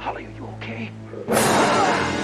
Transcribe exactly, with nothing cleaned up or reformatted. Holly, are you okay?